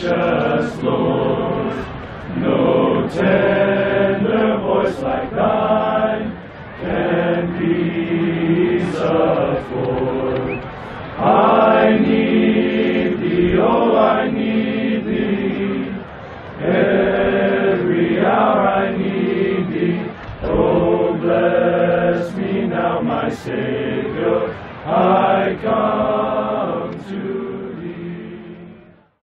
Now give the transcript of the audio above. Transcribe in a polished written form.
gracious Lord, no tender voice like thine.